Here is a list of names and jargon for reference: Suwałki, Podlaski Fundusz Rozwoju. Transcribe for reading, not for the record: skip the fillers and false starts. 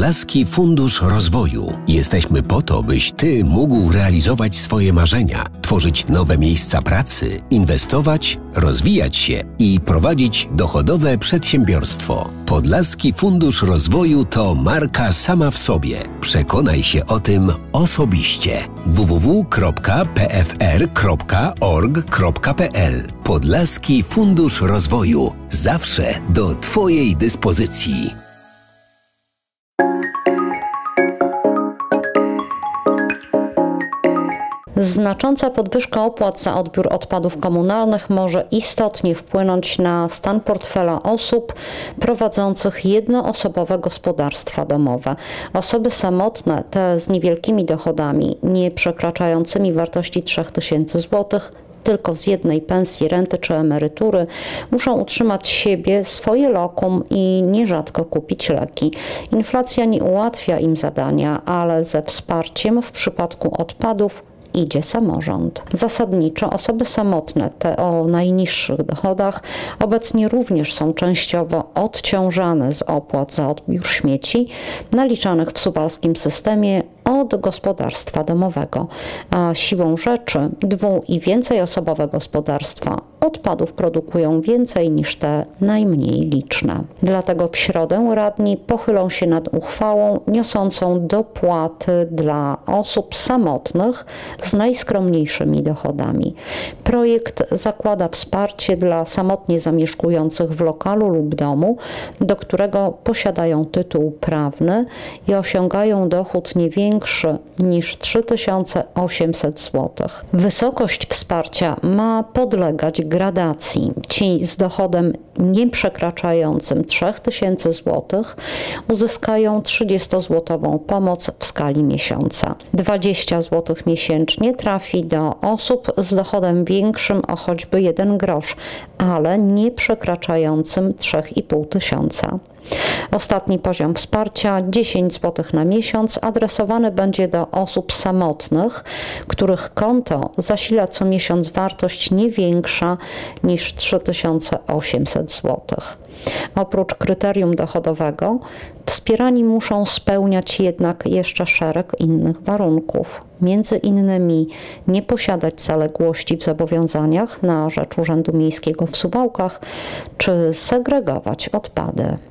Podlaski Fundusz Rozwoju. Jesteśmy po to, byś Ty mógł realizować swoje marzenia, tworzyć nowe miejsca pracy, inwestować, rozwijać się i prowadzić dochodowe przedsiębiorstwo. Podlaski Fundusz Rozwoju to marka sama w sobie. Przekonaj się o tym osobiście. www.pfr.org.pl Podlaski Fundusz Rozwoju. Zawsze do Twojej dyspozycji. Znacząca podwyżka opłat za odbiór odpadów komunalnych może istotnie wpłynąć na stan portfela osób prowadzących jednoosobowe gospodarstwa domowe. Osoby samotne, te z niewielkimi dochodami, nie przekraczającymi wartości 3000 zł, tylko z jednej pensji, renty czy emerytury, muszą utrzymać siebie, swoje lokum i nierzadko kupić leki. Inflacja nie ułatwia im zadania, ale ze wsparciem w przypadku odpadów idzie samorząd. Zasadniczo osoby samotne, te o najniższych dochodach, obecnie również są częściowo odciążane z opłat za odbiór śmieci naliczanych w suwalskim systemie od gospodarstwa domowego, a siłą rzeczy dwu- i więcyosobowe gospodarstwa odpadów produkują więcej niż te najmniej liczne. Dlatego w środę radni pochylą się nad uchwałą niosącą dopłaty dla osób samotnych z najskromniejszymi dochodami. Projekt zakłada wsparcie dla samotnie zamieszkujących w lokalu lub domu, do którego posiadają tytuł prawny i osiągają dochód nie większy niż 3800 zł. Wysokość wsparcia ma podlegać gradacji. Ci z dochodem nie przekraczającym 3000 zł uzyskają 30-złotową pomoc w skali miesiąca. 20 zł miesięcznie trafi do osób z dochodem większym o choćby 1 grosz, ale nie przekraczającym 3500 zł. Ostatni poziom wsparcia 10 zł na miesiąc adresowany będzie do osób samotnych, których konto zasila co miesiąc wartość nie większa niż 3800 zł. Oprócz kryterium dochodowego wspierani muszą spełniać jednak jeszcze szereg innych warunków. Między innymi nie posiadać zaległości w zobowiązaniach na rzecz Urzędu Miejskiego w Suwałkach czy segregować odpady.